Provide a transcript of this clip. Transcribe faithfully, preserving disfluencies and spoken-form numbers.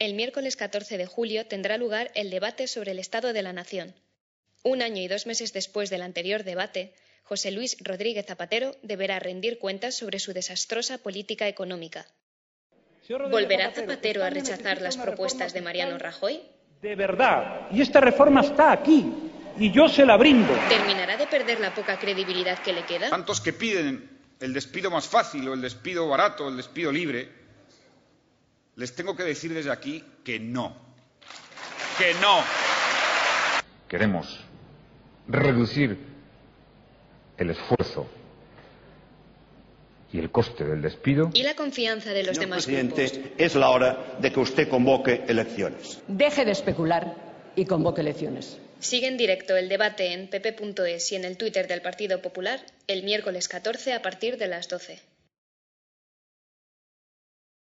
el miércoles catorce de julio tendrá lugar el debate sobre el Estado de la Nación. Un año y dos meses después del anterior debate, José Luis Rodríguez Zapatero deberá rendir cuentas sobre su desastrosa política económica. ¿Volverá Zapatero a rechazar las propuestas de Mariano Rajoy? De verdad, y esta reforma está aquí, y yo se la brindo. ¿Terminará de perder la poca credibilidad que le queda? Tantos que piden el despido más fácil, o el despido barato, o el despido libre, les tengo que decir desde aquí que no. ¡Que no! Queremos reducir el esfuerzo y el coste del despido. Y la confianza de los demás grupos. Señor presidente, es la hora de que usted convoque elecciones. Deje de especular y convoque elecciones. Sigue en directo el debate en P P punto es y en el Twitter del Partido Popular el miércoles catorce a partir de las doce.